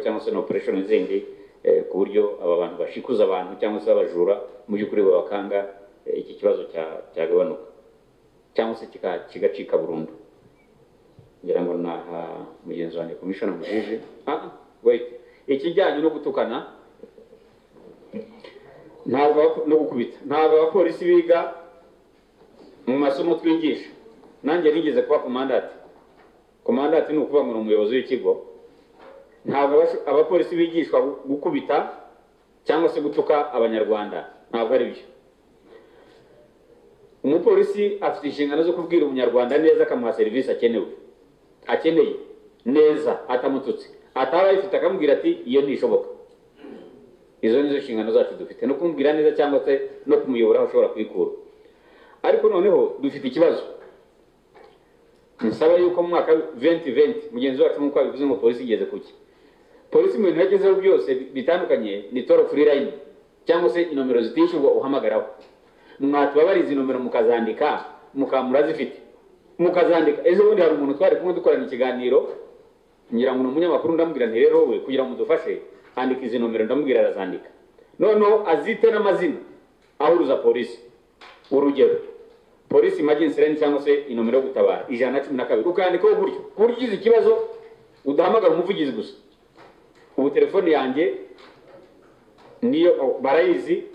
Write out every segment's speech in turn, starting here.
cyangwa se na operation zindi ku buryo aba bantu bashikuza abantu cyangwa se abajura mu byukuri babakanga iki kibazo cyagabanuka cyangwa se kigacika burundu ngira ngo na mugenzi wanjye commission mujije wait ikijyanye no gutukana ntabwo no gukubita ntabwo abapolisi biga mu masomo twigisha nanjye rigeze kuba komandante ni ukuba mu muyobozi w'ikigo ntabwo abapolisi bigishwa gukubita cyangwa se gutuka abanyarwanda ntabwo ari byo umupolisi afite inshingano zo kubwira umunyarwanda neza akamuha serivisi akeneye neza atamututse ataba ifite akamubwira ati iyo nishoboka izo nizo inshingano zacu dufite no kumubwira neza cyangwa se no kumuyobora aho ushobora kwikura ariko noneho dufite ikibazo nsaba yuko mu mwaka 2020 mugenzi wacu mu kwa bivuze mu polisi igeze kuki polisi mu ntegezo byose bitandukanye ni toro free line cyangwa se inomero zitishwa uhamagaraho mwatubabariza inomero mukazandika mukamura zifite mukazandika ejo bundi hari umuntu twari kumwe dukorana ikiganiro ngira ngo umunyamakuru ndamubwira nti rero we kugira ngo dufashe andika izi nomero ndamubwira arazandika none azite n'amazina ahuruza polisi urugero polisi emergency line cyangwa se inomero gutabara 112 ukandikaho buryo ugize ikibazo udahamagara umuvugizi gusa ubu telefone yanjye niyo barayizi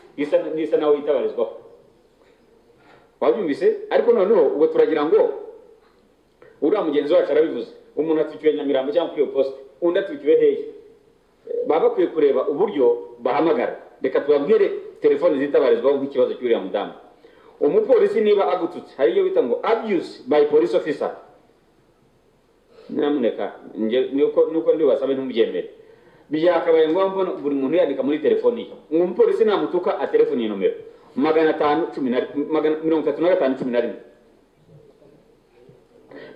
isa nawe itabarizwa wabyumvise ariko noneho ubwo turagira ngo uriya mugenzi wacu arabivuze umuntu atwikiwe Nyamirambo cyangwa kuri poste undi atwikiwe hehe baba kwiye kureba uburyo bahamagara reka tubabwire telefone zitabarizwa nk'ikibazo cy'uriya mudamu umupolisi niba agututse hariyo bita ngo abuse by police officer namuneka nuko ndi basaba n'umubyemere byakabaye ngombwa buri muntu yandika muri telefone ye umupolisi namutuka a telefone nomero 510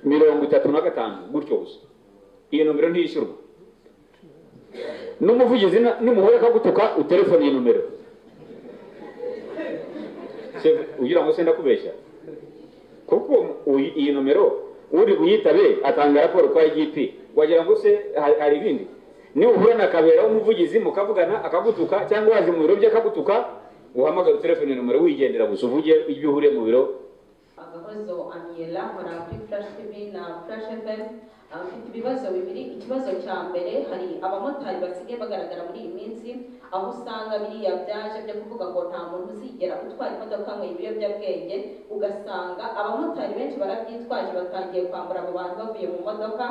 35 gutyo gusa iyo nomero ntiyishyurwa n'umuvugizi nimuhora kagutuka u telefone nomero ugira ngo senda kubeshya kuko iyi nomero uri kuyitabe atanga raporo kwa IGP wagira ngo se hari bindi ni uhura na kabera umuvugizi mukavugana akagutuka cyangwa waje mu biro bye akagutuka uhamagara telefone nomero wigendera gusa uvuge ibyuhure mu biro agakozo aniela muri Flash TV na Flash FM afite ibibazo bibiri ikibazo cya mbere hari abamotari basigaye bagaragara muri iyi minsi aho usanga biriya byaje byo kuvuga ngo nta muntu uzigera utwara imodoka ngo ibiyobyabwenge ugasanga abamotari benshi barabyitwaje batangiye kwambura abo bantu bavuye mu modoka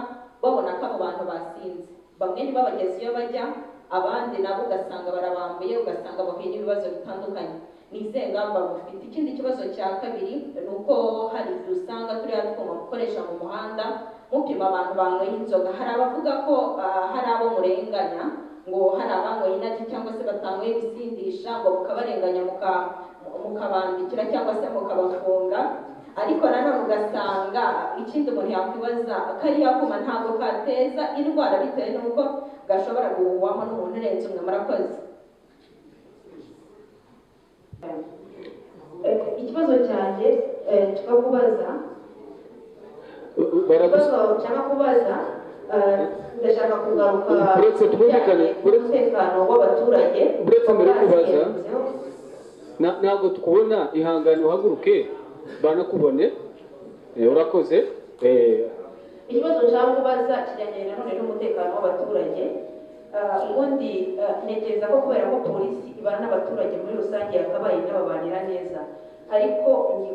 babona ko abo bantu basinze bamwe ntibabageze iyo bajya abandi nabo ugasanga barabambuye ugasanga bahuye n'ibibazo bitandukanye nizeye ngamba mufite ikindi kibazo cya kabiri nuko hari usanga turiya twuma gukoresha mu muhanda mupima abantu banyweye inzoga hari abavuga ko hari abo murenganya ngo hari abanyweye inaji cyangwa se batanyweye ibisindisha ngo mukabarenganya mukabandikira cyangwa se mukabafunga ariko nanone ugasanga ikindi umuntu yakwibaza kariya kuma ntabwo kateza indwara bitewe n'uko gashobora guhuwamo n'umuntu urenze umwe murakoze ikibazo cyanjye tukakubaza cyangwa kubaza ndashaka kugaruka umutekano w'abaturage uretse mbere kubaza ntabwo tukubona ihangane uhaguruke banakubone urakoze ikibazo nshaka kubaza kijyanye nanone n'umutekano w'abaturage ubundi ntekereza ko kubera ko polisi ibana n'abaturage muri rusange yakabaye n'ababanira neza ariko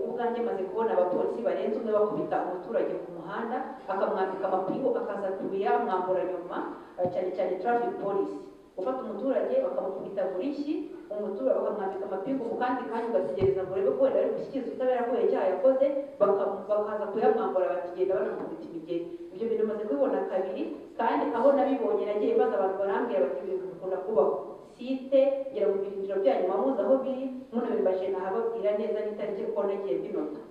ubwanjye maze kubona abapolisi barenze umwe bakubita umuturage ku muhanda akamwambika amapingu akaza kuyamwambura nyuma cyane cyane traffic police ufata umuturage bakamukubita burishyi umuturage bakamwambika amapingu kandi ugategereza ngo urebe ko wenda ari gushyikiriza ubutabera ko icyaha yakoze bakaza kuyamwambura bakigenda banamukubita imigeri ibyo bintu maze kubibona kabiri kandi aho nabibonye nagiye maze abantu barambwira bati ibintu bikunda kubaho site ngira ngo ibintu byanyu mamuza aho biri umuntu bibashe nahababwira neza n'itariki ko nagiye binota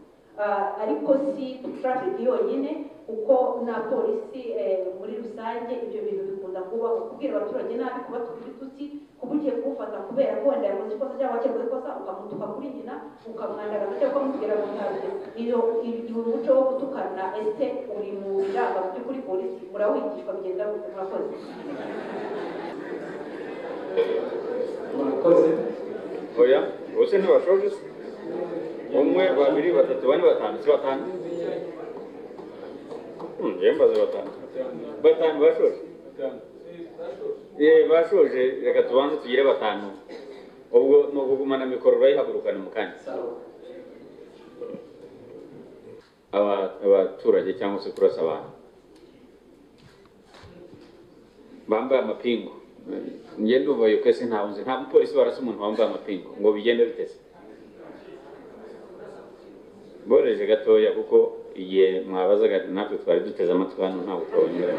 ariko si traffic yonyine uko na polisi muri rusange ibyo bintu bikunda kuba kubwira abaturage nabi kubatuka ibitutsi kubugiye kumufata kubera ko wenda yakoze ikosa cyangwa wakemuye ikosa ukamutuka kuri nyina ukamwandara cyangwa ukamubwira ngo ntabyo iyo umuco wo gutukana ese uri mu biranga by'ukuri polisi murawigishwa bigenda murakoze Oya, wose ntibashoje umwe babiri batatu bane batanu si batanu yembaze batanu batanu bashoje bashoje reka tubanze tugire batanu ubwo no kugumana mikoro bayihagurukana mu kandi abaturage cyangwa se kurasa abantu bambaye amapingu ngendo bayokese ntabunze nta polisi barasa umuntu bambaye amapingu ngo bigende bitese boreje gatoya kuko iye mwabazaga natwe twari duteze amatwano nta butonyera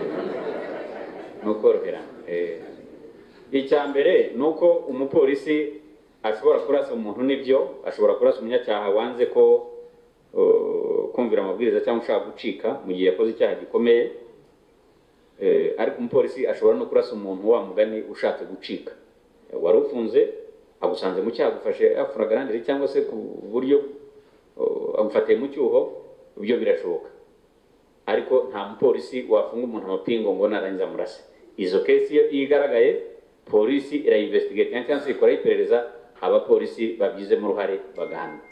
nuko rokera icyambere nuko umupolisi ashobora kurasa umuntu nibyo ashobora kurasa umunyacyaha wanze ko kumvira amabwiriza cyangwa ushaka gucika mu gihe yakoze icyaha gikomeye ariko umupolisi ashobora no kurasa umuntu wa mugani ushaka gucika warufunze agusanze mu cyaha gufashe afuragarandire cyangwa se ku buryo amufatiye mu cyuho ibyo birashoboka ariko nta mupolisi wafunga umuntu amapingo ngo narangiza murase izo case iyo igaragaye polisi irayinvestigate cyangwa se ikora iperereza abapolisi babyize mu ruhare bagahana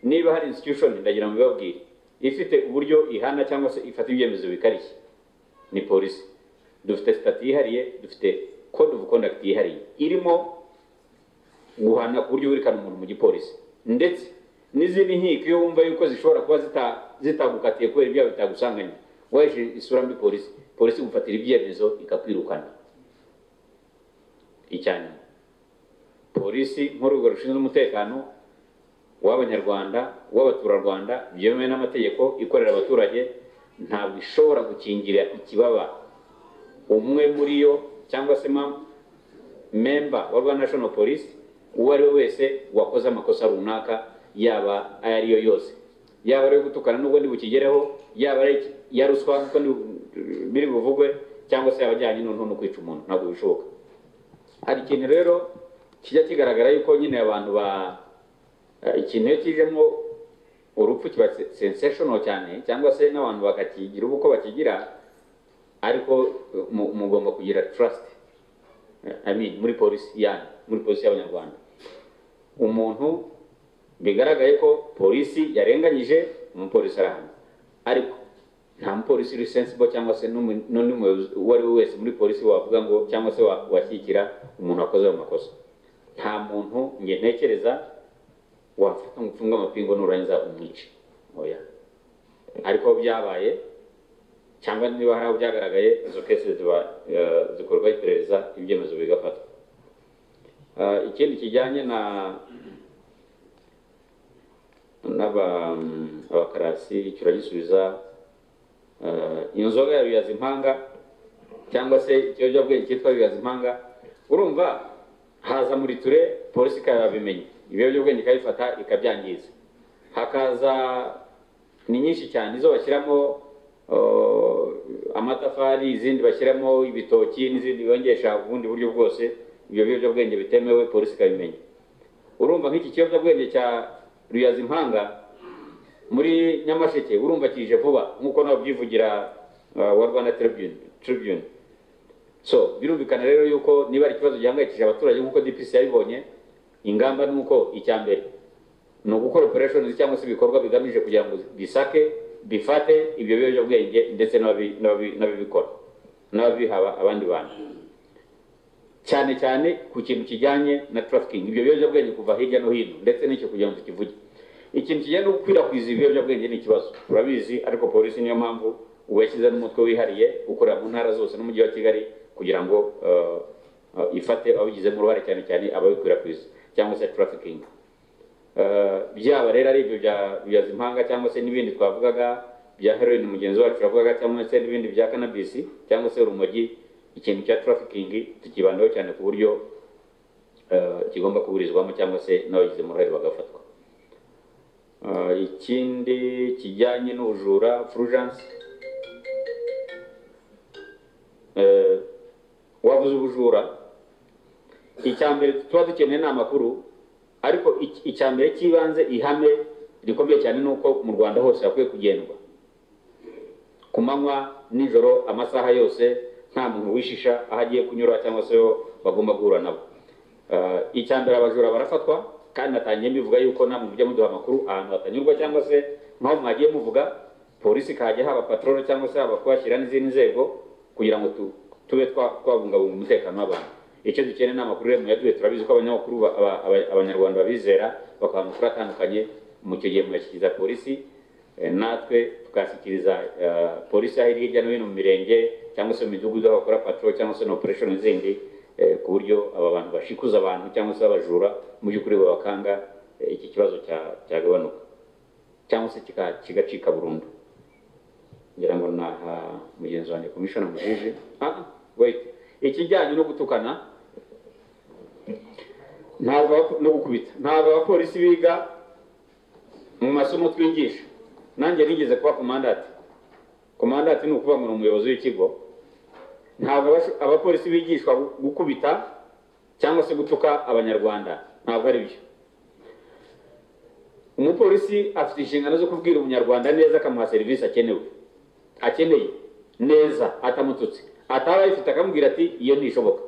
niba hari institution ndagira ngo babwire ifite uburyo ihana cyangwa se ifata ibyemezo bikarishye ni polisi dufite statut ihariye dufite code of conduct ihariye irimo guhana ku buryo burikana umuntu mu gipolisi ndetse n'izindi nkiko iyo wumva yuko zishobora kuba zitagukatiye kubera ibyaha bitagusanganye waje isura mbi polisi polisi gufatira ibyemezo ikakwirukana icyanya polisi nk'urwego rushinzwe umutekano w'abanyarwanda w'abaturarwanda byemewe n'amategeko ikorera abaturage ntabwo ishobora gukingira ikibaba umwe muri yo cyangwa se member wa Rwanda National Police uwo ari we wese wakoze amakosa runaka yaba ayariyo yose yaba ari gutukana n'ubwo ndi bukigereho yaba ari yaruswa kuko biri buvugwe cyangwa se abajyanye n'umuntu no kwica umuntu ntabwo bishoboka hari ikintu rero kijya kigaragara yuko nyine abantu ba ikintu kijemo urupfu kiba sensational cyane cyangwa se n'abantu bakakigira uko bakigira ariko mugomba kugira trust muri polisi yani muri polisi y'Abanyarwanda umuntu bigaragaye ko polisi yarenganyije umupolisi arahana ariko nta mupolisi uri sensible cyangwa se n'undi wari wese muri polisi wavuga ngo cyangwa se washyikira umuntu wakoze ayo makosa nta muntu nge ntekereza wafata mfunga amapingo n'urangiza umwice oya ariko byabaye cyangwa niba hari byagaragaye izo kese zikorwa iperereza ibyemezo bigafatwa ikindi kijyanye n'abakarasi kiragisubiza inzoga yabiyaza impanga cyangwa se ikiyobyabwenge cyitwa biyaza impanga urumva haza muri ture polisi ikabimenye ibiyobyabwenge ikabifata ikabyangiza hakaza ni nyinshi cyane izo bashyiramo amatafari izindi bashyiramo ibitoki n'izindi yongesha ubundi buryo bwose ibyo biyobyabwenge bitemewe polisi ikabimenya urumva nk'iki kiyobyabwenge cya ruyaza impanga muri Nyamasheke urumva kije vuba nk'uko nabyivugira wa Rwanda Tribune so birumvikana rero yuko niba ari ikibazo gihangayikije abaturage nk'uko DPC yabibonye ingamba nuko icyambere no gukora operations cyangwa se bikorwa bigamije kugira ngo bisake bifate ibyo byo bwenge ndetse n'ababikora n'ababihaba abandi bantu cyane cyane ku kintu kijyanye na trafficking ibyo byo bwenge kuva hirya no hino ndetse n'icyo kugira ngo kivuge ikintu kijyanye no gukwirakwiza ibyo byo bwenge ni ikibazo urabizi ariko polisi niyo mpamvu ubashyize n'umutwe wihariye ukora mu ntara zose no mu mujyi wa Kigali kugira ngo ifate abagize mu ruhare cyane cyane ababikwirakwiza cyangwa se trafficking byaba rero ari ibyo bya zimpanga cyangwa se n'ibindi twavugaga bya heroin mugenzi wacu yavugaga cyangwa se n'ibindi bya cannabis cyangwa se urumogi ikintu cya trafficking tukibandaho cyane ku buryo kigomba kuburizwamo cyangwa se n'abagize mu ruhare bagafatwa ikindi kijyanye n'ubujura frugance wavuze ubujura icyambere tuba dukeneye n'amakuru ariko icyambere kibanze ihame rikomeye cyane nuko mu Rwanda hose yakwiye kugendwa ku manywa nijoro amasaha yose nta muntu wishisha ahagiye kunyura cyangwa se bagomba guhura nabo icyambere abajura barafatwa kandi natangiye mbivuga yuko namwe mujye muduha makuru ahantu atanyurwa cyangwa se nkaho mwagiye muvuga polisi kaje haba patrol cyangwa se abakubashyira n'izindi nzego kugira ngo tube twabungabunga umutekano w'abantu. Icyo dukeneye n'amakuru rero yaduye turabizi ko abanyamakuru abanyarwanda babizera bakaba amakuru atandukanye mu cyo gihe mugashyikiza polisi natwe tukasikiriza polisi ahiri hirya no hino mu mirenge cyangwa se mu midugudu bakora patrol cyangwa se operation zindi ku buryo aba bantu bashikuza abantu cyangwa se abajura mu by'ukuri babakanga iki kibazo cyagabanuka cyangwa se kigacika burundu. Ngira ngo naha mugenzi wanjye commissioner mujije wait ikijyanye no gutukana ntabwo no gukubita ntabwo abapolisi biga mu masomo twigisha nanjye rigeze kuba komandante ni ukuba mu muyobozi w'ikigo ntabwo abapolisi bigishwa gukubita cyangwa se gutuka abanyarwanda ntabwo ari byo. Umupolisi afite inshingano zo kubwira umunyarwanda neza akamuha serivisi akeneye neza atamututse ataba ifite akamubwira ati iyo nishoboka.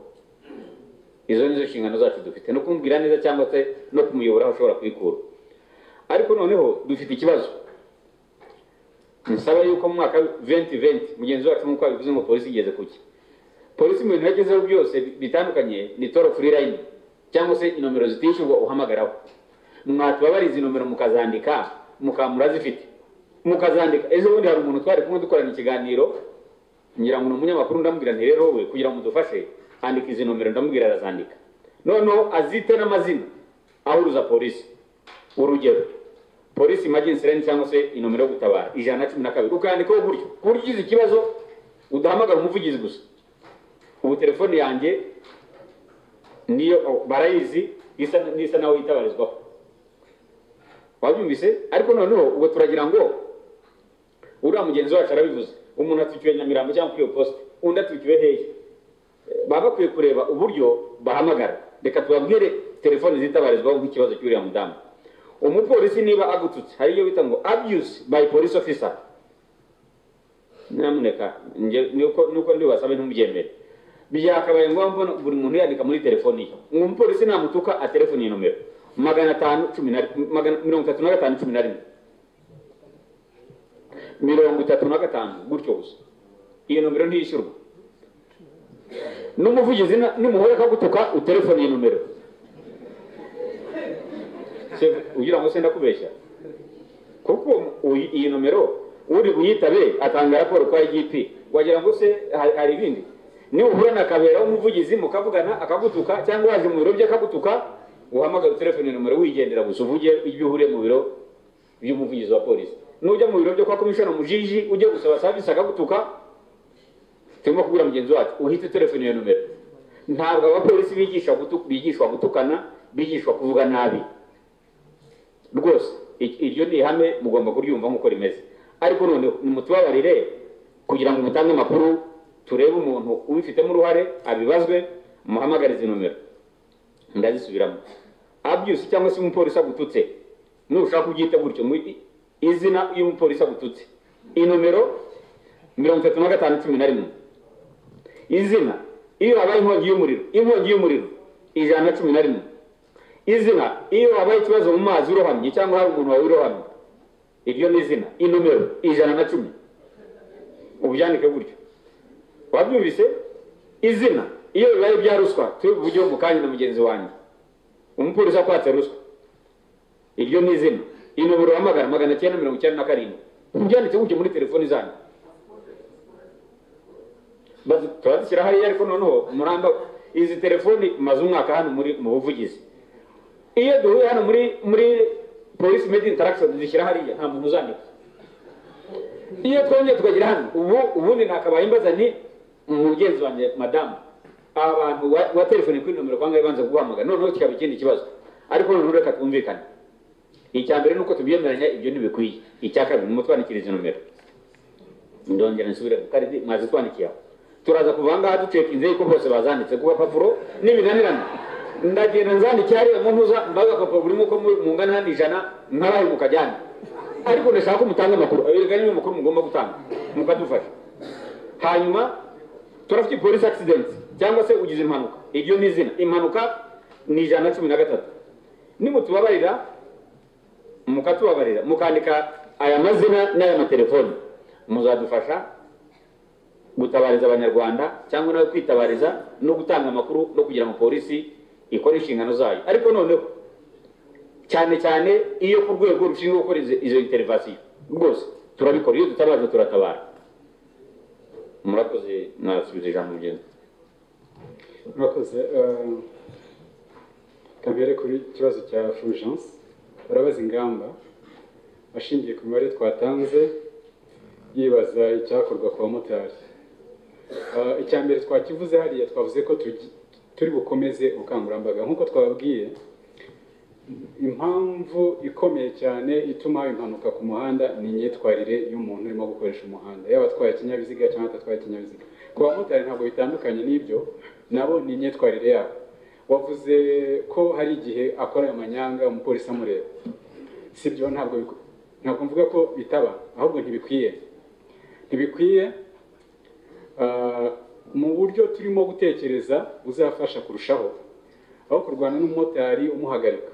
Izo nizo nshingano zacu dufite no kumubwira neza cyangwa se no kumuyobora aho ushobora kwikura. Ariko noneho dufite ikibazo nsaba yuko mu mwaka 2020 mugenzi wacu nk'uko bivuze ngo polisi igeze kuki polisi mu bintu yagezeho byose bitandukanye ni toro free line cyangwa se inomero zitishyurwa uhamagaraho mwatubabariza inomero mukazandika mukamura zifite mukazandika ejo bundi hari umuntu twari kumwe dukorana ikiganiro ngira ngo umunyamakuru ndamubwira nti rero we kugira ngo mudufashe andika izi nomero ndamubwira arazandika none azite n'amazina ahuruza polisi urugero polisi emergency line cyangwa se inomero gutabara 112 ukandikaho buryo kuryiza ikibazo udahamagara umuvugizi gusa ubu telefone yanjye niyo barayizi isa nawe itabarizwa wabyumvise. Ariko noneho ubwo turagira ngo uriya mugenzi wacu arabivuze umuntu atwikiwe Nyamirambo cyangwa kuri poste undi atwikiwe hehe baba kwiye kureba uburyo bahamagara reka tubabwire telefone zitabarizwaho nk'ikibazo cy'uriya mudamu. Umupolisi niba agututse hari iyo bita ngo abuse by police officer namuneka nuko ndibasabe ntumubyemere byakabaye ngombwa buri muntu yandika muri telefone ye umupolisi namutuka a telefone nomero 510 35 gutyo gusa iyo nomero ntiyishyurwa n'umuvugizi nimuhora akagutuka utelefone nomero se ugira ngo senda kubeshya kuko iyi nomero uri kuyitabe atanga raporo kwa IGP wagira ngo se hari ibindi ni uhura na kabera umuvugizi mukavugana akagutuka cyangwa waje mu biro bye akagutuka uhamagara telefone nomero wigendera gusa uvuge ibyuhure mu biro by'umuvugizi wa polisi nujya mu biro byo kwa commissioner mujiji ujye gusaba service akagutuka turimo kugura mugenzi wacu uhite telefone ya numero. Ntabwo abapolisi bigisha gutuka bigishwa gutukana bigishwa kuvuga nabi rwose iryo ni ihame mugomba kuryumva nkuko rimeze. Ariko none mutubabarire kugira ngo mutange amakuru turebe umuntu ubifitemo uruhare abibazwe muhamagarize numero ndazisubiramo abuse cyangwa se umupolisi agututse nushaka kubyita gutyo izina y'umupolisi agututse inomero 3511 izina iyo habaye inkongi y'umuriro 111 izina iyo habaye ikibazo mu mazi urohamye cyangwa hari umuntu wawe urohamye iryo ni izina inomero 110 ubyandike gutyo wabyumvise. Izina iyo bibaye byaruswa tuvuge mu kanya na mugenzi wanjye umupolisi akwatse ruswa iryo ni izina inomero amagara 997 ubyanditse gutyo muri telefone zanyu bazi twazishyira hariya. Ariko noneho muramba izi telefoni maze umwaka hano muri mu buvugizi iyo duhuye hano muri police media interaction zishyira hariya nta muntu uzandika iyo twongeye tukagira hano ubundi nakabaye imbaza ni umugenzi wanjye madamu abantu wa telefone kuri nomero kwanga ibanze guhamagara noneho kikaba ikindi kibazo. Ariko noneho reka twumvikane icyambere nuko tubyemeranya ibyo nibikwiye icyakabiri mutwanikiriza numero ndongera nsubira kandi maze twanikiye turaza kuvanga hadu chekinze iko bose bazanditse kuba papuro nibinanirana ndagenda nzandikira ari muntuza mbaga ko problem uko mungana handi jana naraye mukajyana. Ariko ndashaka kumutanga makuru abiriganye n'umukuru mugomba gutanga mukadufasha hanyuma turafite police accident cyangwa se ugize impanuka iryo nizina impanuka ni jana cumi na gatatu nimutubabarira mukatubabarira mukandika aya mazina n'aya matelefoni muzadufasha gutabariza abanyarwanda cyangwa nawe kwitabariza no gutanga amakuru no kugira mu polisi ikora inshingano zayo ariko noneho cyane cyane iyo ku rwego rushinzwe gukora izo intervention rwose turabikora iyo tutabaje turatabara murakoze nasubiza ijambo ryanjye murakoze kabere kuri kibazo cya urgence barabaza ingamba bashingiye ku mibare twatanze yibaza icyakorwa kwa motari icyambere twakivuze hariya twavuze ko turi bukomeze ubukangurambaga nkuko twababwiye impamvu ikomeye cyane ituma impanuka ku muhanda ni imyitwarire y'umuntu urimo gukoresha umuhanda yaba atwaye ikinyabiziga cyangwa atatwaye ikinyabiziga ku bamotari ntabwo bitandukanye n'ibyo nabo ni imyitwarire yabo wavuze ko hari igihe akora amanyanga umupolisi amureba sibyo ntabwo mvuga ko bitaba ahubwo ntibikwiye mu buryo turimo gutekereza uzafasha kurushaho aho kurwana n'umumotari umuhagarika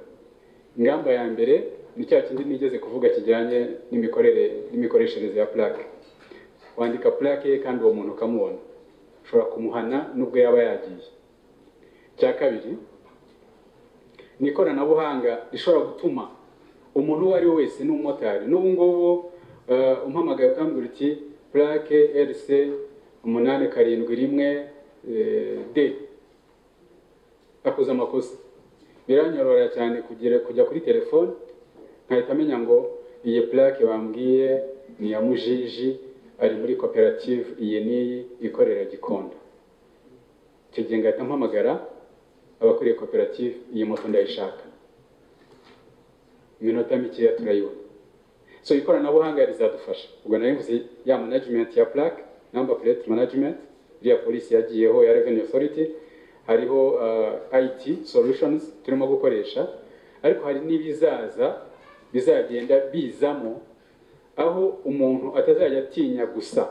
ingamba ya mbere ni cya kindi nigeze kuvuga kijyanye n'imikoreshereze ya plaque wandika plaque kandi uwo muntu ukamubona ushobora kumuhana nubwo yaba yagiye cya kabiri ni ikoranabuhanga rishobora gutuma umuntu uwo ari we wese n'umumotari n'ubu ngubu umpamagaye ukambwira uti plaque RC 871D akoze amakosa biranyorora cyane kujya kuri telefone nkahita amenya ngo iyi plaque bambwiye ni ya Mujiji ari muri cooperative iyi n'iyi ikorera Gikondo icyo gihe ngahita mpamagara abakuriye cooperative iyi moto ndayishaka iminota mikeya turayibona so ikoranabuhanga rizadufasha ubwo narimvuze ya management ya plaque number plate management ya polisi yagiyeho ya revenue authority hariho IT solutions turimo gukoresha ariko hari n'ibizaza bizagenda bizamo aho umuntu atazajya atinya gusa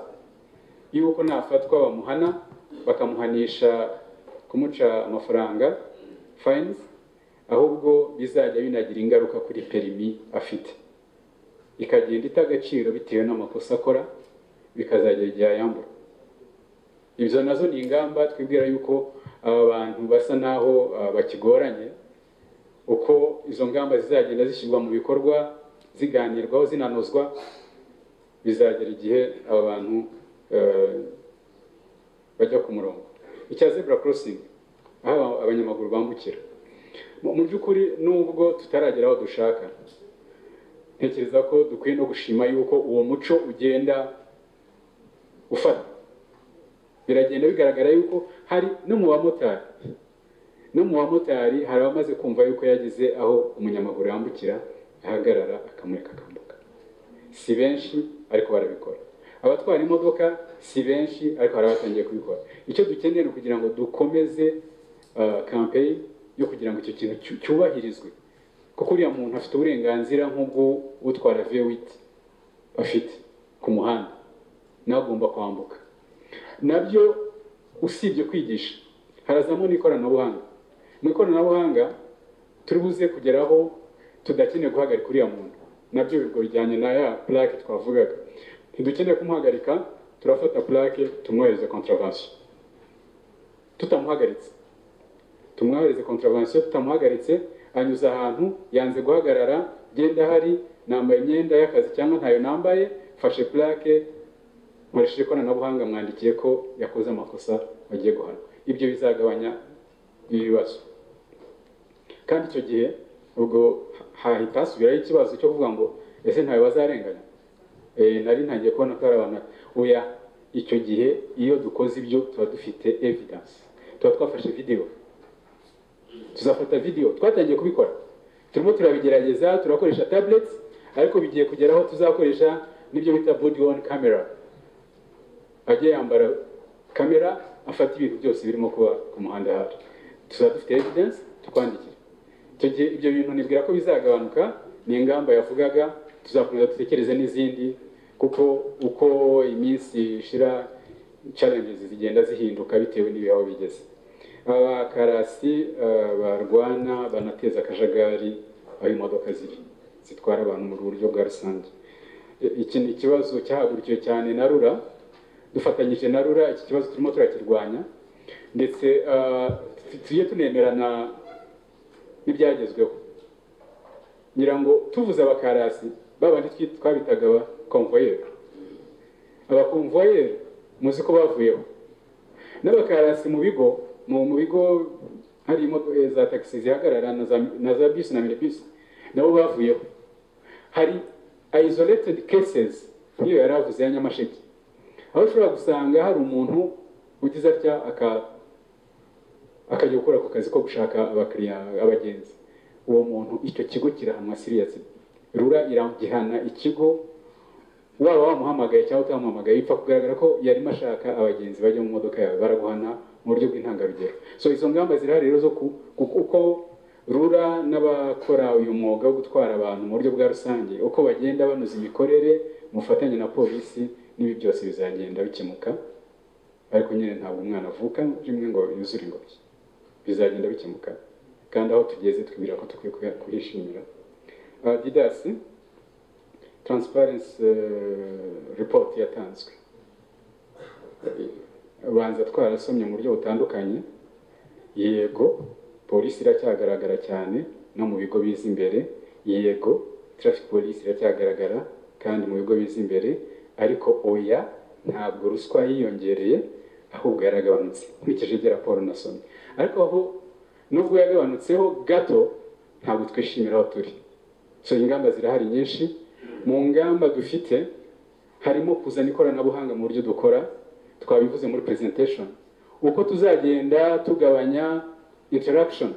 yuko nafatwa bamuhana bakamuhanisha kumuca amafaranga fines ahubwo bizajya binagira ingaruka kuri perimi afite ikagenda itagaciro bitewe n'amakosa akora bikazagera igihe yambura ibyo nazo ni ingamba twibwira yuko abantu basa naho bakigoranye uko izo ngamba zizagenda zishyirwa mu bikorwa ziganirwaho zinanozwa bizagera igihe aba bantu bajya ku murongo icya zebra crossing aho abanyamaguru bambukira mu by'ukuri nubwo tutaragera aho dushaka ntekereza ko dukwiye no gushima yuko uwo muco ugenda ufata biragenda bigaragara yuko hari no mu bamotari hari abamaze kumva yuko yageze aho umunyamaguru yambukira ahagarara akamureka akambuka si benshi ariko barabikora abatwara imodoka si benshi ariko barabatangiye kubikora icyo dukeneye kugira ngo dukomeze campaign yo kugira ngo icyo kintu cyubahirizwe kuko uriya muntu afite uburenganzira nk'ubwo utwara V8 afite ku muhanda nagomba kwambuka nabyo usibye kwigisha harazamo n'ikoranabuhanga mu ikoranabuhanga turi buze kugeraho tudakeneye guhagarika uriya muntu nabyo bigo bijyanye na ya plaque twavugaga ntidukeneye kumuhagarika turafata plaque tumwohereze contravention tutamuhagaritse tumwohereze contravention tutamuhagaritse anyuze ahantu yanze guhagarara genda hari nambaye imyenda y'akazi cyangwa ntayo nambaye fashe plaque nkoresheje ikoranabuhanga mwandikiye ko yakoze amakosa bagiye guhana ibyo bizagabanya ibibazo kandi icyo gihe ubwo hahita hasubiraho ikibazo cyo kuvuga ngo ese ntawe bazarenganya nari ntangiye kubona ko ari abantu oya icyo gihe iyo dukoze ibyo tuba dufite evidence tuba twafashe video tuzafata video twatangiye kubikora turimo turabigerageza turakoresha tablets ariko bigiye kugeraho tuzakoresha nibyo bita body on camera ajye yambara kamera afata ibintu byose birimo kuba ku muhanda hari tuzadufite evidence tukwandikira tugiye ibyo bintu nibwira ko bizagabanuka ni ingamba yavugaga tuzakomeza dutekereze n'izindi kuko uko iminsi ishira challenges zigenda zihinduka bitewe n'ibihe aho bigeze abakarasi barwana banateza akajagari ayo modoka ziri zitwara abantu mu buryo bwa rusange. Iki ni ikibazo cyahagurukije cyane na Rura, dufatanyije na Rura iki kibazo turimo turakirwanya, ndetse tugiye tunemerana n'ibyagezweho. Nyirango tuvuze abakarasi babandi twabitaga ba convoyeur, abakonvoyeur muzi ko bavuyeho, n'abakarasi mu bigo, hari imodoka za taxi zihagarara na za bus na minibus, nabo bavuyeho. Hari isolated cases niyo yaravuze ya Nyamasheke, aho ushobora gusanga hari umuntu ugize atya akajya gukora ku kazi ko gushaka abakiriya abagenzi. Uwo muntu icyo kigo kirahanwa serious. Rura iragihana ikigo waba wamuhamagaye cyangwa utamuhamagaye ipfa kugaragara ko yari mashaka abagenzi bajya mu modoka yawe, baraguhana mu buryo bw'intangarugero. So izo ngamba zirahari rero zo kuko Rura n'abakora uyu mwuga wo gutwara abantu mu buryo bwa rusange uko bagenda banoza imikorere mufatanye na polisi, nibi byose bizagenda bikemuka. Ariko nyine ntabwo umwana avuka kimwe ngo yuzure ingobyi, bizagenda bikemuka kandi aho tugeze twibira ko tukwiye kwishimira. Didasi transparency report yatanzwe, banza twarasomye mu buryo butandukanye. Yego polisi iracyagaragara cyane no mu bigo biza imbere, yego traffic police iracyagaragara kandi mu bigo biza imbere, ariko oya ntabwo ruswa yiyongereye ahubwo yaragabanutse nkurikije ibyo raporo nasomye. Ariko aho nubwo yagabanutseho gato ntabwo twishimira aho turi. So ingamba zirahari nyinshi. Mu ngamba dufite harimo kuzana ikoranabuhanga mu buryo dukora, twabivuze muri presentation, uko tuzagenda tugabanya interaction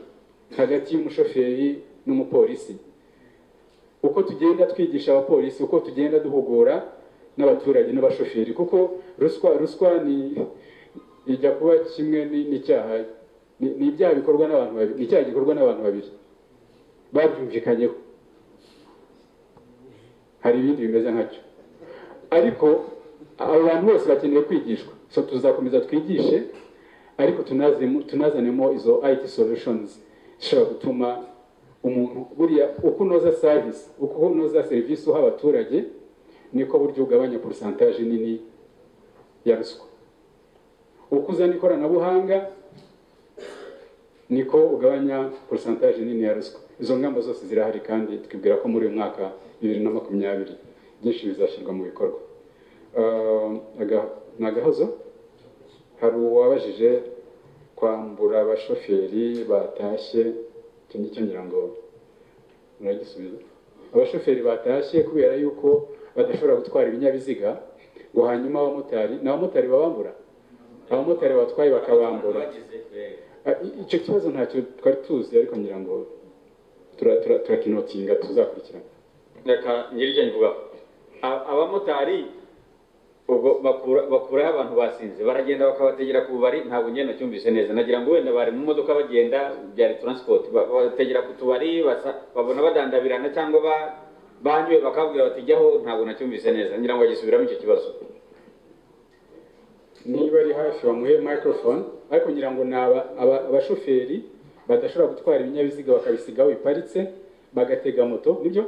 hagati y'umushoferi n'umupolisi, uko tugenda twigisha abapolisi, uko tugenda duhugura n'abaturage n'abashoferi. Kuko ruswa ni ijya kuba kimwe n'icyaha, ni ibyaha bikorwa n'abantu babiri, ni icyaha gikorwa n'abantu babiri babyumvikanyeho. Hari ibindi bimeze nkacyo, ariko abantu bose bakeneye kwigishwa. So tuzakomeza twigishe, ariko tunazanemo izo IT solutions ishobora gutuma umuntu buriya uko unoza service, uko unoza serivisi uha abaturage, niko buryo ugabanya pourcentage nini ya ruswa. Uko uzana ikoranabuhanga niko ugabanya pourcentage nini ya ruswa. Izo ngamba zose zirahari kandi twibwira ko muri uyu mwaka 2022 byinshi bizashyirwa mu bikorwa. Nagahozo hari uwabajije kwambura abashoferi batashye, icyo ngicyo ngira ngo nagisubiza. Abashoferi batashye kubera yuko badashobora gutwara ibinyabiziga ngo hanyuma n'abamotari babambura, abamotari batwaye bakabambura. Icyo kibazo ntacyo twari tuzi, ariko ngira ngo turakinotinga tuzakurikirana. Reka nyirije nvuga abamotari bakura abantu basinze baragenda bakabategera ku bari, ntabwo ngenda cyumvise neza, nagira ngo wenda bari mu modoka bagenda byari transport bategera ku tubari babona badandabirana cyangwa banywe bakabwira batijyaho, ntabwo nacyumvise neza. Ngira ngo agisubiramo icyo kibazo. Niba ari hafi bamuhe microphone, ariko ngira ngo abashoferi badashobora gutwara ibinyabiziga bakabisigaho biparitse bagatega moto, nibyo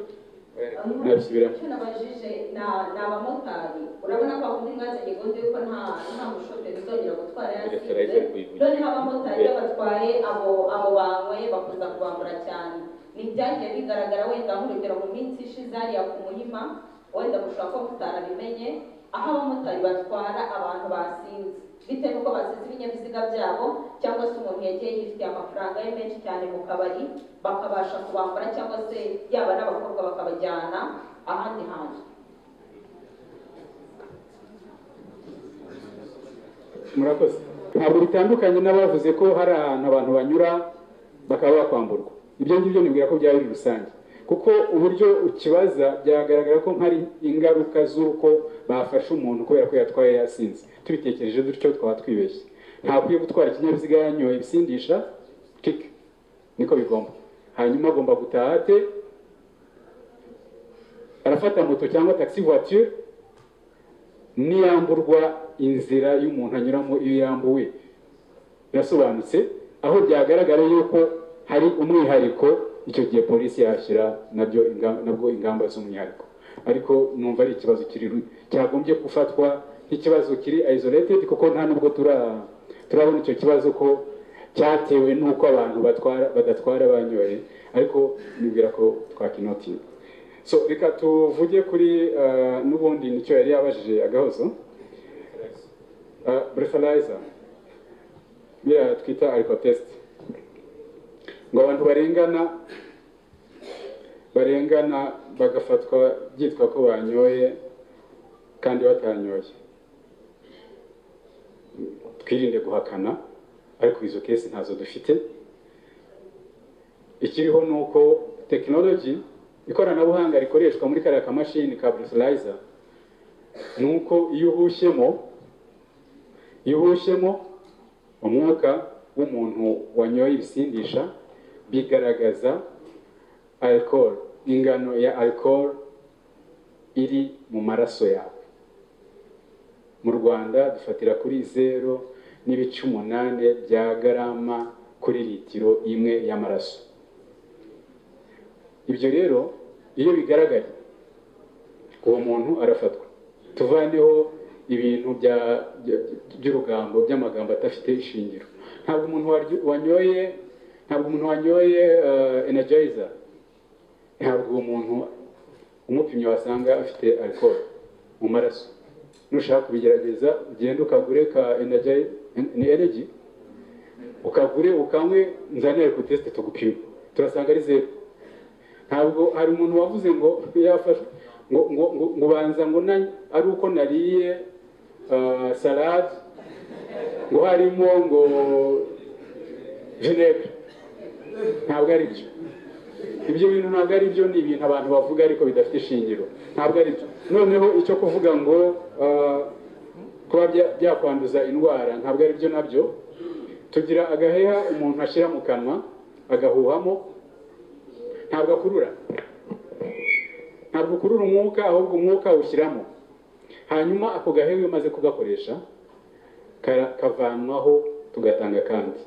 nabisubira. Nabajije n'abamotari, urabona ko undi mwanze gikonde yuko nta mushoferi uzongera gutwara yasinze, none abamotari batwaye abo banwe bakunza kubambura cyane. Nibyagiye bigaragara wenda nk'urugero mu minsi ishize hariya ku Muhima, wenda mushobora ko mutarabimenye, aho abamotari batwara abantu basinze bitewe n'uko basize ibinyabiziga byabo cyangwa se umuntu yagiye yifitiye amafaranga ye menshi cyane mu kabari, bakabasha kubambura cyangwa se yaba n'abakobwa bakabajyana ahandi hantu. Murakoze. Ntabwo bitandukanye n'abavuze ko hari ahantu abantu banyura bakaba bakwamburwa. Ibyo ngibyo nibwira ko byari rusange, kuko uburyo ukibaza byagaragara ko hari ingaruka z'uko bafashe umuntu kubera ko yatwaye yasinze. Tubitekereje dutyo twaba twibeshye. Ntabwiye gutwara ikinyabiziga yanyoye ibisindisha tik niko bigomba, hanyuma agomba gutahate arafata moto cyangwa taxi voiture, niyamburwa inzira y'umuntu anyuramo iyo yambuwe. Yasobanutse aho byagaragara yuko hari umwihariko icyo gihe polisi yashira nabyo nabwo ingamba z'umwihariko ariko numva ari ikibazo kiri cyagombye gufatwa ikibazo kiri isolated kuko nta nubwo turabona icyo kibazo ko cyatewe nuko abantu badatwara abanyoye ariko nibwira ko twakinoti so reka tuvuge kuri nubundi nicyo yari yabajije agahozo breathalyzer mira twita alkotest ngo abantu barengana bagafatwa byitwa ko banyoye kandi batanyoye twirinde guhakana ariko izo case ntazo dufite ikiriho nuko technology ikoranabuhanga rikoreshwa muri kariya ka machine ka breathalyzer nuko iyo uhushemo umwuka w'umuntu wanyoye ibisindisha bigaragaza alcohol ingano ya alcohol iri mu maraso yawe mu Rwanda dufatira kuri 0.8 bya garama kuri litiro imwe y'amaraso ibyo rero iyo bigaragaye uwo muntu arafatwa tuvandeho ibintu bya by'urugambo by'amagambo atafite ishingiro ntabwo umuntu wanyoye energizer ntabwo umuntu umupimyi wasanga afite alcohol mu maraso nushaka kubigerageza ugenda ukagure ka energy ukagure ukanywe nzanire ku test tugupima turasanga ari zero ntabwo hari umuntu wavuze ngo yafashe ngo banza ngo nanye ari uko nariye salad ngo harimo ngo vinegre ntabwo ari byo ibyo bintu ntabwo ari byo ni ibintu abantu bavuga ariko bidafite ishingiro ntabwo ari byo noneho icyo kuvuga ngo kuba byakwanduza indwara ntabwo ari byo nabyo tugira agaheha umuntu ashyira mu kanwa agahuhamo ntabwo akurura umwuka ahubwo umwuka ushyiramo hanyuma ako gaheha iyo maze kugakoresha kavanwaho tugatanga kandi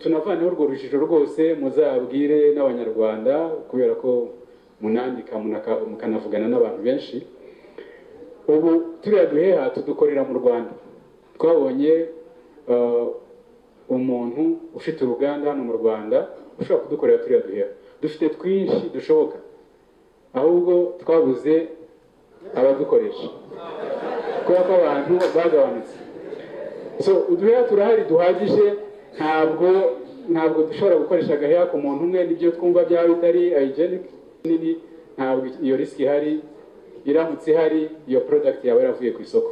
tunavanaho urwo rujijo rwose muzabwire n'abanyarwanda kubera ko munandika mukanavugana n'abantu benshi ubu turiya duheha tudukorera mu Rwanda twabonye umuntu ufite uruganda hano mu Rwanda ushobora kudukorera turiya duheha dufite twinshi dushoboka ahubwo twabuze abadukoresha kuko abantu bagabanutse so uduheha turahari duhagije ntabwo dushobora gukoresha agaheha ku muntu umwe nibyo twumva byaba bitari hygienic nini ntabwo iyo risk ihari iramutse ihari iyo product yawe yaravuye ku isoko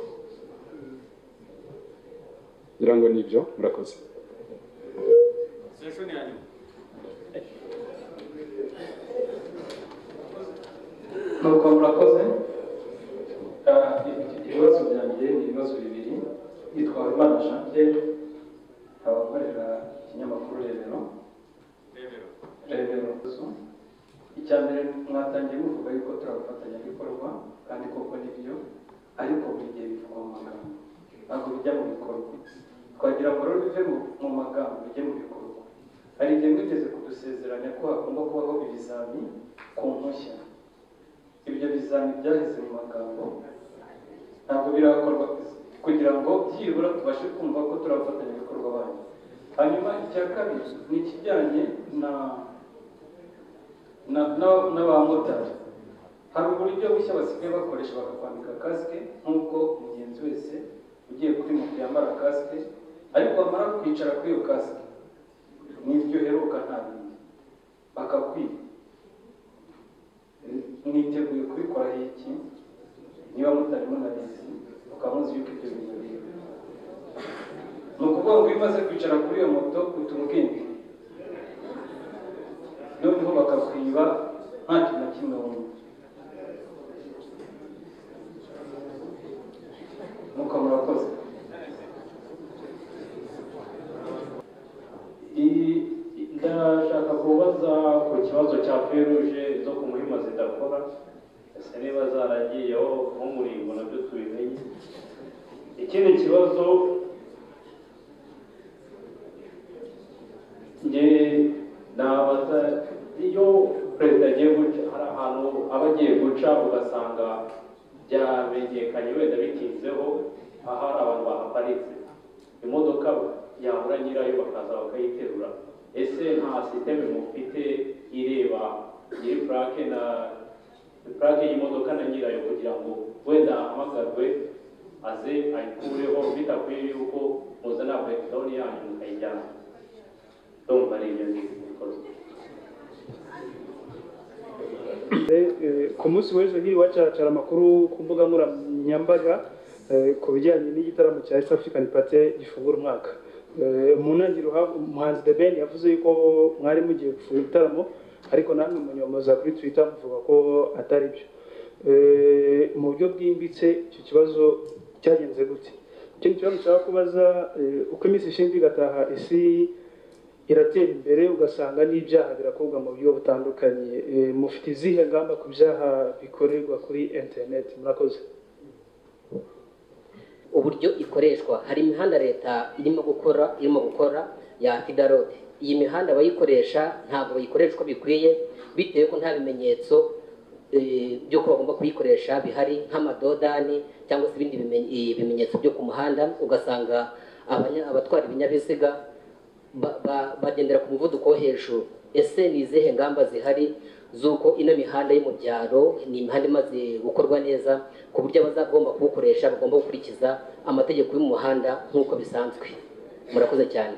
ngira ngo nibyo murakoze session yanyu nuko murakoze ibibazo byanjye ni ibibazo bibiri yitwara Imana Chantel abakorera ikinyamakuru Rebero icya mbere mwatangiye muvuga yuko turabafatanya bikorwa kandi koko nibyo ariko buri gihe bivugwa mu magambo ntabwo bijya mu bikorwa twagira ngo rero bive mu magambo bijye mu bikorwa hari igihe mwigeze kudusezeranya ko hagomba kubaho ibizami ku mpushya ibyo bizami byaheze mu magambo ntabwo birakorwa kugira ngo byibura tubashe kumva ko turabafatanya bikorwa banyu hanyuma icya kabiri ni ikijyanye n'abamotari hari uburyo bushya basigaye bakoresha bakakwambika kasike nk'uko umugenzi wese ugiye kuri moto yambara kasike ariko bamara kwicara kuri iyo kasike n'iryo heruka nta bindi bakakwiba niteguye kubikoraho iki niba mutarimo nabizi ukamuzi yuko ibyo bintu biri ni ukuvuga ngo bimaze kwicara kuri iyo moto utumwenge noneho bakakwiba nta kintu na kimwe wumva nuko murakoze ndashaka kubaza ku kibazo cya feruje zo ku Muhima zidakora ese niba zaragiyeho nk'umurimbo nabyo tubimenye ikindi kibazo nabaza iyo perezida agiye guca ahantu abagiye guca ugasanga byamenyekanye wenda bitinzeho ahari abantu bahaparitse imodoka yahura nyirayo bakaza bakayiterura ese nta systeme mufite ireba nyiri plaque na plaque y'imodoka na nyirayo kugira ngo wenda amagarwe aze ayikureho bitakwiriye yuko muzana breakdown yanyu mukayijyana don't worry ku munsi w'ejo hiri wacacara amakuru ku mbuga nkoranyambaga ku bijyanye n'igitaramo cya East African Party gifungura umwaka mu ntangiriro umuhanzi The Ben yavuze yuko mwari mugiye gufungura igitaramo ariko namwe munyomoza kuri Twitter muvuga ko atari byo mu buryo bwimbitse icyo kibazo cyagenze gute ikindi cyo nshaka kubaza uko iminsi ishinzwe igataha isi iratera imbere ugasanga n'ibyaha birakorwa mu buryo butandukanye mufite izihe ngamba ku byaha bikorerwa kuri internet murakoze uburyo ikoreshwa hari imihanda leta irimo gukora ya Kidarode iyi mihanda bayikoresha ntabwo bayikoreshwa bikwiye bitewe ko nta bimenyetso byo kwagomba kuyikoresha bihari nk'amadodani cyangwa se ibindi bimenyetso byo ku muhanda ugasanga abatwara ibinyabiziga bagendera ku muvuduko hejuru ese ni izihe ngamba zihari zuko ino mihanda yo mu byaro ni imihanda imaze gukorwa neza ku buryo abazagomba kuwukoresha bagomba gukurikiza amategeko y'umuhanda nk'uko bisanzwe murakoze cyane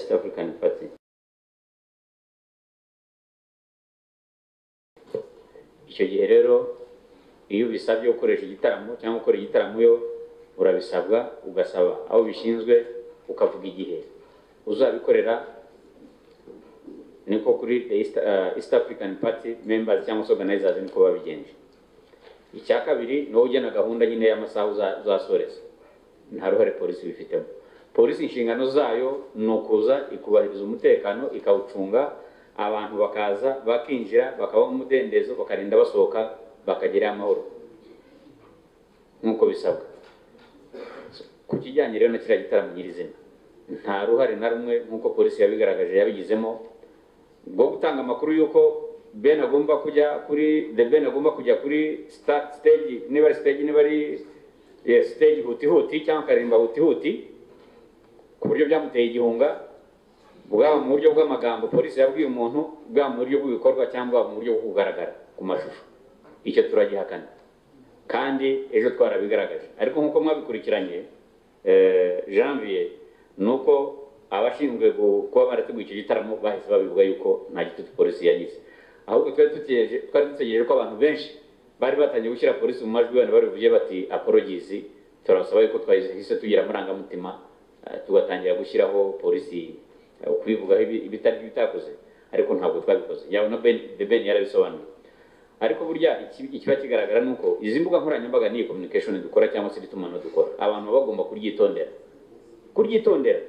East African Party icyo gihe rero iyo bisabye gukoresha igitaramo cyangwa gukora igitaramo yo urabisabwa ugasaba aho bishinzwe ukavuga igihe uzabikorera niko kuri East African Party members cyangwa organizers niko babigenje icya kabiri no ugena gahunda nyine y'amasaha uzasoreza nta ruhare polisi bifitemo polisi inshingano zayo nukuza ikubahiriza umutekano ikawucunga abantu bakaza bakinjira bakaba mu mudendezo bakarinda basohoka bakagira amahoro nkuko bisabwa ku kijyanye rero na kira gitaramo nyirizina nta ruhare na rumwe nkuko polisi yabigaragaje yabigizemo bwo gutanga amakuru yuko Ben agomba kujya kuri The Ben agomba kujya kuri stage huti cyangwa karimba huti ku buryo byamuteye igihunga bwa mu buryo bw'amagambo polisi yabwiye umuntu bwa mu buryo bw'ibikorwa cyangwa mu buryo bwo kugaragara ku mashusho icyo turagihakana kandi ejo twarabigaragaje ariko nkuko mwabikurikiranye Janvier nuko abashinzwe kuba barateguye icyo gitaramo bahise babivuga yuko nta gitutu polisi yagize ahubwo twari dutegereje ko abantu benshi bari batangiye gushyira polisi mu majwi bari bavuye bati apologize turasaba yuko twahise tugira amarangamutima tugatangira gushyiraho polisi ukwivugaho ibitari bitakoze ariko ntabwo twabikoze yabona The Ben yarabisobanuye ariko burya ikiba kigaragara nuko izi mbuga nkoranyambaga ni communication dukora cyangwa se itumanaho dukora abantu bagomba kuryitondera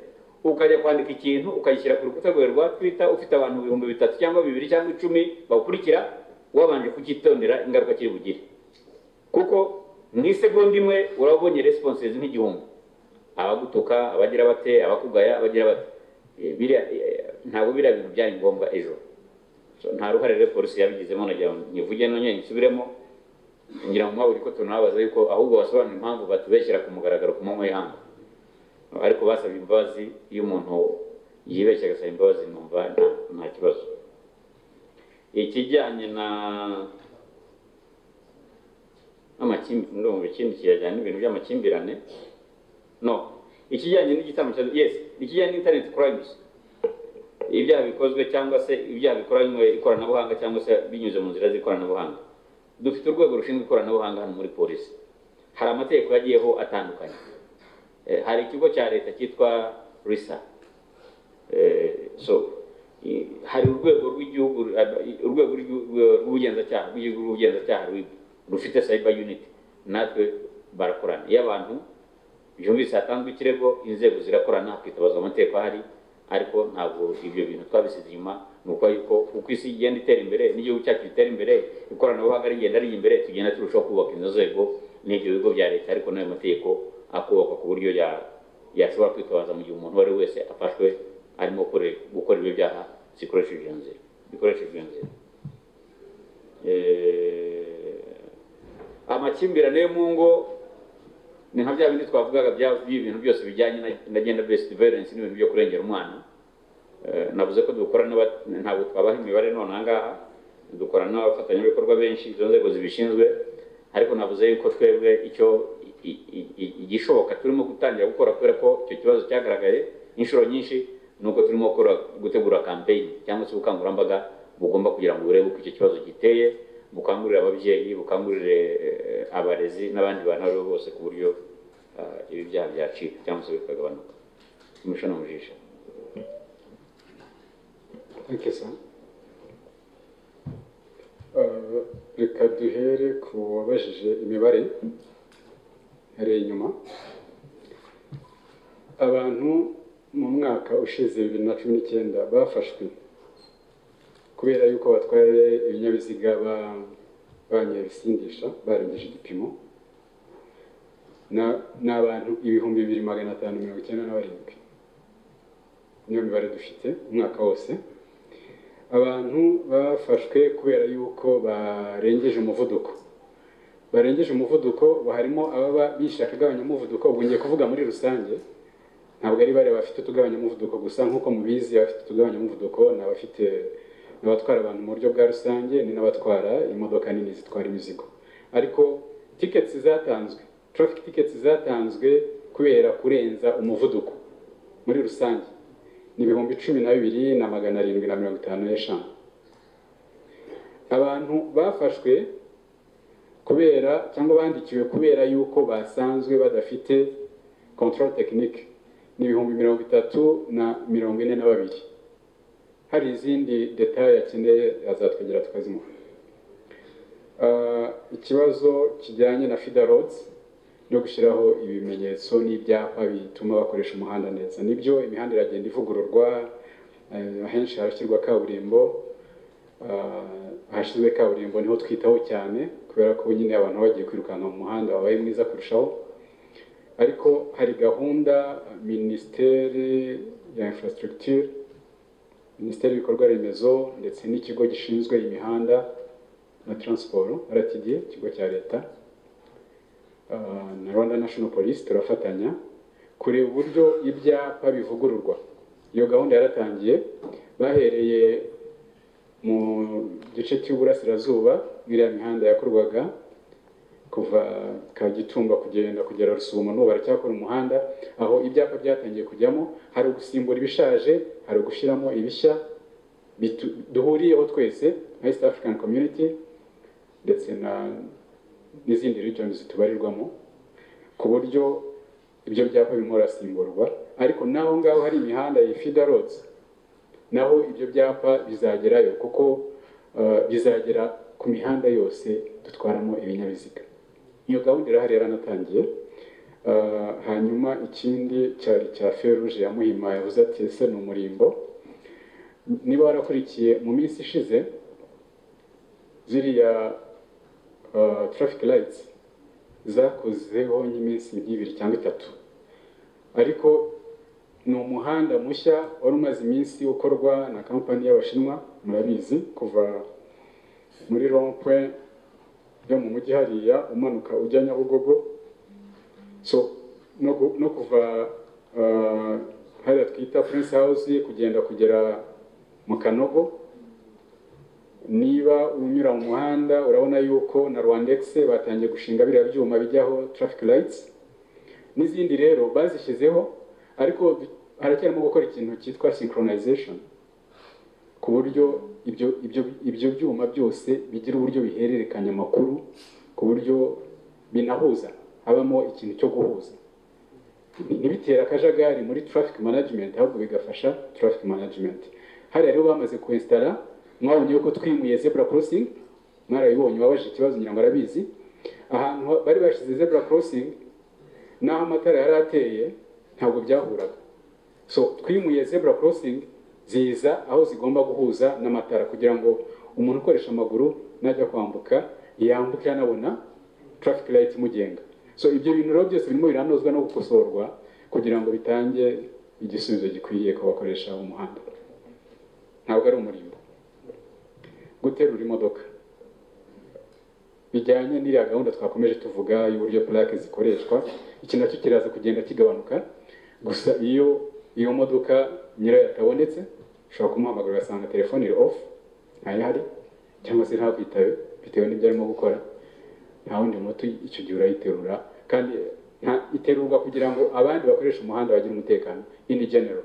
ukajya kwandika ikintu ukayishyira ku rukuta rwawe rwa Twitter ufite abantu 3,000 cyangwa 2,000 cyangwa 10 bakurikira wabanje kugitondera ingaruka kiri bugire kuko ni segonda imwe urabonye responses nk'igihumbi abagutuka abagira bate abakugaya abagira bate biriya ntabwo biriya bintu byari ngombwa ejo nta ruhare rwa polisi yabigizemo nagira nyivuge no nyenye nsubiremo ngira mu mwaburi ko tunabaza yuko ahubwo basobanura impamvu batubeshyira ku mugaragaro ku manywa y'hango ariko basaba imbabazi iyo umuntu yibeshya agasaba imbabazi numva nta kibazo ikijyanye na amakimbirane mu bikindi kijyanye n'ibintu by'amakimbirane no ikijyanye n'igitamo cyo yes ikijyanye internet crimes ibyaha bikozwe cyangwa se ibyaha bikoranywe ikoranabuhanga cyangwa se binyuze mu nzira z'ikoranabuhanga dufite urwego rushinzwe ikoranabuhanga hano muri polisi hari amategeko yagiyeho atandukanye hari ikigo cya leta cyitwa RISA so hari urwego rw'igihugu urwego rw'ubugenzacyaha rufite cyber unit natwe barakorana y'abantu byumvise hatanzwe ikirego inzego zirakorana kwitabaza amategeko ahari ariko ntabwo ibyo bintu twabisize inyuma nuko yuko uko isi igenda itera imbere n'igihugu cyacu gitera imbere ikoranabuhanga rigenda riri imbere tugenda turushaho kubaka inzego n'ibyo bigo bya leta ariko n'ayo mategeko akubaka ku buryo yashobora kwitabaza mu gihe umuntu wari wese afashwe arimo gukora ibyo byaha zikoresheje iyo nzira amakimbirane yo mu ngo ni nka bya bindi twavugaga by'ibintu byose bijyanye na gender based violence n'ibintu byo kurengera umwana navuze ko dukorana ntabwo twabaha imibare none ahangaha dukorana n'abafatanyabikorwa benshi izo nzego zibishinzwe ariko navuze yuko twebwe icyo igishoboka turimo gutangira gukora kubera ko icyo kibazo cyagaragaye inshuro nyinshi nuko turimo gutegura campaign cyangwa se ubukangurambaga bugomba kugira ngo urebe uko icyo kibazo giteye bukangurira ababyeyi bukangurire abarezi n'abandi bantu bose ku buryo ibi byaha byacika cyangwa se bikagabanuka imishano mujisha akesa reka duhere ku wabajije imibare inyuma abantu mu mwaka ushize 2019 bafashwe kubera yuko batwaye ibinyabiziga banyera bisindisha barengeje igipimo n'abantu 2597 niyo mibare dufite umwaka wose abantu bafashwe kubera yuko barengeje umuvuduko harimo ababa bishaka gabanya umuvuduko ubungiye kuvuga muri rusange ntabwo ari bare bafite tugabanya umuvuduko gusa nkuko mubizi bafite tugabanya umuvuduko n'abafite n'abatwara abantu mu buryo bwa rusange ni n'abatwara imodoka nini zitwara imizigo ariko tickets zatanzwe traffic tickets zatanzwe kubera kurenza umuvuduko muri rusange ni 12,755 abantu bafashwe kubera cyangwa bandikiwe kubera yuko basanzwe badafite control technique ni 3,042 hari izindi detail akeneye azatwegera tukazimuha ikibazo kijyanye na feeder roads no gushyiraho ibimenyetso n'ibyapa bituma bakoresha umuhanda neza nibyo imihanda iragenda ivugururwa henshi harashyirwa kaburimbo hashyizwe kaburimbo niho twitaho cyane kubera ko nyine abantu bagiye kwirukanka mu muhanda wabaye mwiza kurushaho ariko hari gahunda ministeri ya infrastructure ministeri y'ibikorwa remezo ndetse n'ikigo gishinzwe imihanda na transport RTD ikigo cya leta na Rwanda National Police turafatanya kuri uburyo ibyapa bivugururwa iyo gahunda yaratangiye bahereye mu gice cy'uburasirazuba n'iriya mihanda yakorwaga kuva Kagitumba kugenda kugera Rusumo no baracyakora umuhanda aho ibyapa byatangiye kujyamo hari ugusimbura ibishaje hari ugushyiramo ibishya duhuriyeho twese East African Community ndetse na n'izindi regions zitubarirwamo ku buryo ibyo byapa bimorasimburwa ariko naho ngaho hari imihanda ya feeder roads naho ibyo byapa bizagerayo kuko bizagera ku mihanda yose dutwaramo ibinyabiziga iyo gahunda irahari yaranatangiye hanyuma ikindi cyari cya Feruje ya Muhima yavuze ati ese ni umurimbo niba warakurikiye mu minsi ishize ziriya traffic lights zakozeho n'iminsi ibiri cyangwa itatu ariko ni umuhanda mushya wari umaze iminsi ukorwa na company y'Abashinwa murabizi kuva muri rond-point yo mu mujyi hariya umanuka ujya Nyabugogo so no kuva hariya twita Prince House kugenda kugera mu Kanogo niba unyura mu muhanda urabona yuko na Rwandex batangiye gushinga biriya byuma bijyaho traffic lights n'izindi rero bazishyizeho ariko haracyarimo gukora ikintu cyitwa synchronization ku buryo ibyo byuma byose bigira uburyo bihererekanya amakuru ku buryo binahuza habamo ikintu cyo guhuza nibitera akajagari muri traffic management ahubwo bigafasha traffic management hari rero bamaze ku installa mwabonye ko twimuye zebra crossing mwarayibonye wabaje ikibazo nyirango arabizi ahantu bari bashize zebra crossing naho amatara yarateye ntabwo byahuraga so twimuye zebra crossing ziza aho zigomba guhuza n'amatara kugira ngo umuntu ukoresha amaguru najya kwambuka yambuka yanabona traffic light mugenga so ibyo bintu rero byose birimo biranozwa no gukosorwa kugira ngo bitange igisubizo gikwiye ko bakoresha umuhanda ntabwo ari umurimbo guterura imodoka bijyanye n'iriya gahunda twakomeje tuvuga y'uburyo plaque zikoreshwa ikintu cyo kiraza kugenda kigabanuka gusa iyo modoka nyirayo atabonetse ushobora kumuhamagara ugasanga telefone iri off ntayihari cyangwa se ntabwo yitawe bitewe n'ibyo arimo gukora haundi moto icyo gihe urayiterura kandi iterurwa kugira ngo abandi bakoresha umuhanda bagira umutekano in general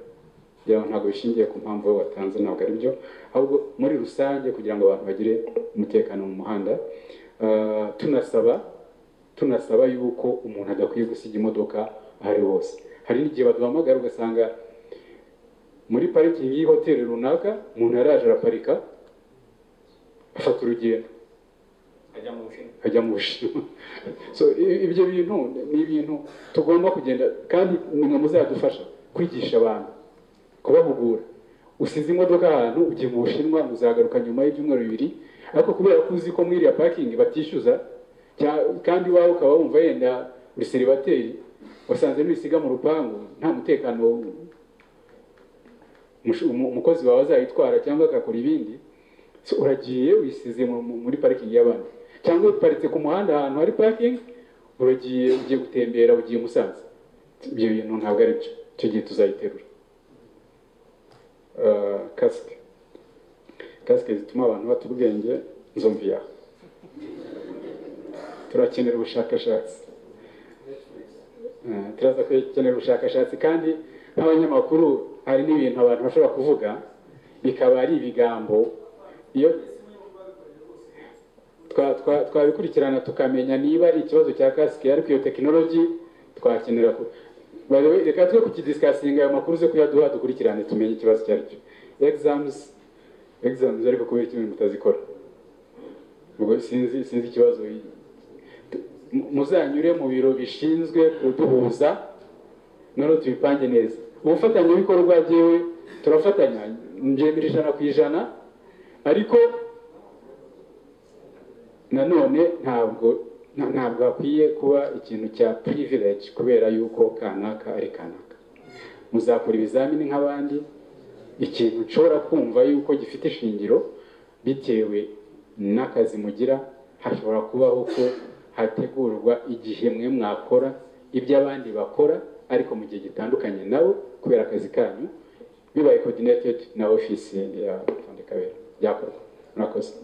bya ntago bishingiye ku mpamvu batanze ntabwo ari byo ahubwo muri rusange kugira ngo abantu bagire umutekano mu muhanda tunasaba yuko umuntu adakwiye gusiga imodoka ari hose hari n'igihe baduhamagara ugasanga muri parking y'ihoteli runaka umuntu araje araparika afata urugendo ajya mu Bushinwa so ibyo bintu ni ibintu tugomba kugenda kandi nimwe muzadufasha kwigisha abantu kubahugura usize imodoka ahantu ugiye mu Bushinwa muzagaruka nyuma y'ibyumweru bibiri ariko kubera ko uzi ko muri ya parking batishyuza kandi wawe ukaba wumva yenda uri seribateri wasanze n'isiga mu rupangu nta mutekano umukozi wawe azayitwara cyangwa akakora ibindi so uragiye wisize muri parking y'abantu cyangwa uparitse ku muhanda ahantu hari parking ugiye gutembera ugiye Musanze ibyo bintu ntabwo ari byo cyo gihe tuzayiterura casque zituma abantu batubwenge nzomvira turakenera ubushakashatsi turaza kwekenera ubushakashatsi kandi n'abanyamakuru hari n'ibintu abantu bashobora kuvuga bikaba ari ibigambo iyo twabikurikirana tukamenya niba ari ikibazo cya casque ariko iyo technology twakenera ko barewe reka twe kukidiscussing ayo makuru ze kuyaduha dukurikirane tumenye ikibazo cya cyo exams ariko kubera ikintu mutazikora ubwo sinzi ikibazo muzanyure mu biro bishinzwe kuduhuza none tubipange neza ubufatanye bikorwa byewe turafatanya njyewe 100% ariko nanone ntabwo akwiye kuba ikintu cya privilege kubera yuko kanaka ari kanaka muzakora ibizamini nk'abandi ikintu nshobora kumva yuko gifite ishingiro bitewe n'akazi mugira hashobora kubaho ko hategurwa igihe mwe mwakora iby'abandi bakora ariko mu gihe gitandukanye nabo kubera akazi kanyu bibaye coordinated na office ya Fondekabera yakorwa murakoze.